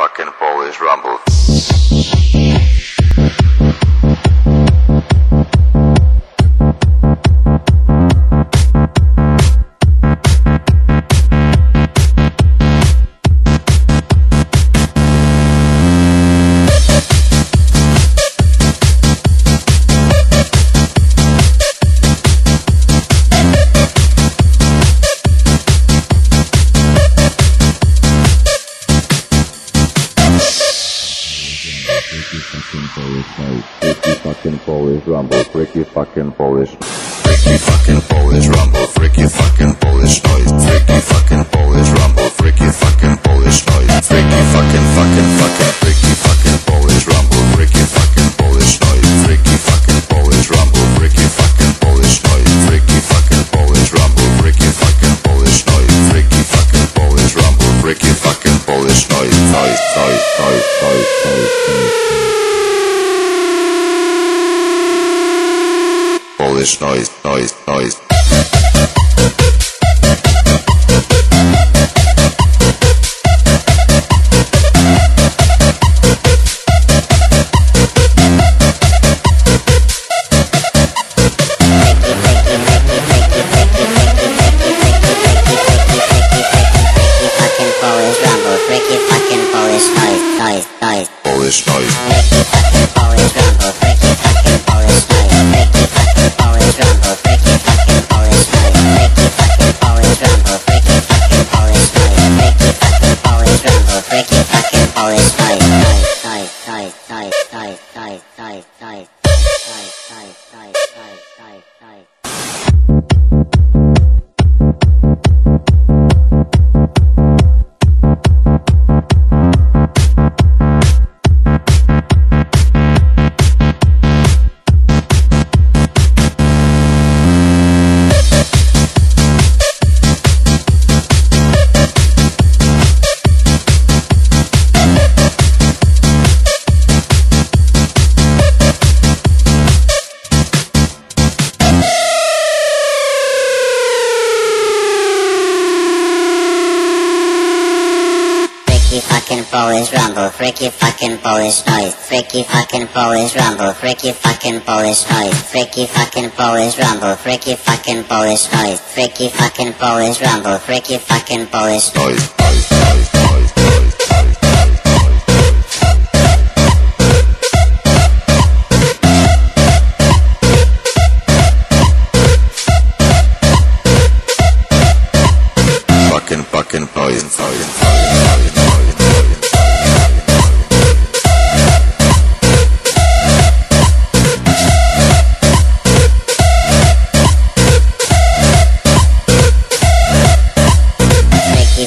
fucking Polish Rumble. Freaky fucking Polish Rumble, freaky fucking Polish, freaky fucking Polish Rumble, freaky fucking Polish noise, freaky fucking Polish Rumble, freaky fucking Polish noise, freaky fucking fucking fucking freaky fucking Polish Rumble, freaky fucking Polish noise, freaky fucking Polish Rumble, freaky fucking Polish noise, freaky fucking Polish Rumble, freaky fucking Polish noise, freaky fucking Polish Rumble, freaky fucking Polish noise, noise, noise, noise, noise, noise, noise. Polish noise, noise, noise. Polish Rumble, freaky fucking Polish noise, freaky fucking Polish Rumble, freaky fucking Polish noise, freaky fucking Polish Rumble, freaky fucking Polish noise, freaky fucking Polish Rumble, freaky fucking Polish noise, noise, noise, noise, noise, noise, noise.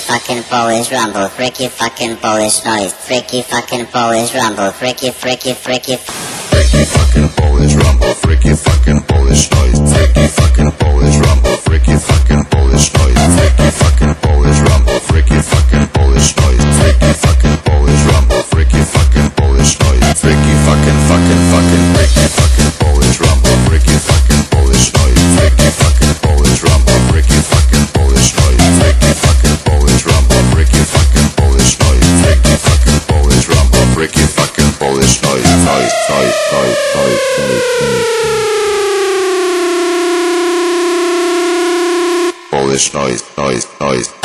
Fucking fucking Polish noise. Polish Rumble, freaky fucking Polish noise, freaky fucking Polish Rumble, freaky freaky freaky freaky fucking Polish Rumble, freaky fucking Polish noise, freaky fucking Polish Rumble, freaky fucking Polish noise, freaky fucking Polish Rumble, freaky fucking Polish noise, freaky fucking Polish Rumble, freaky fucking Polish noise, freaky fucking fucking fucking freaky fucking Polish Rumble, freaky fucking Polish noise, freaky fucking Polish Rumble, freaky fucking Polish noise, freaky fucking Polish Rumble. Freaky fucking Polish noise, freaky fucking Polish Rumble, freaky fucking Polish noise, noise, noise, noise, noise, noise, noise. Polish noise, noise, noise.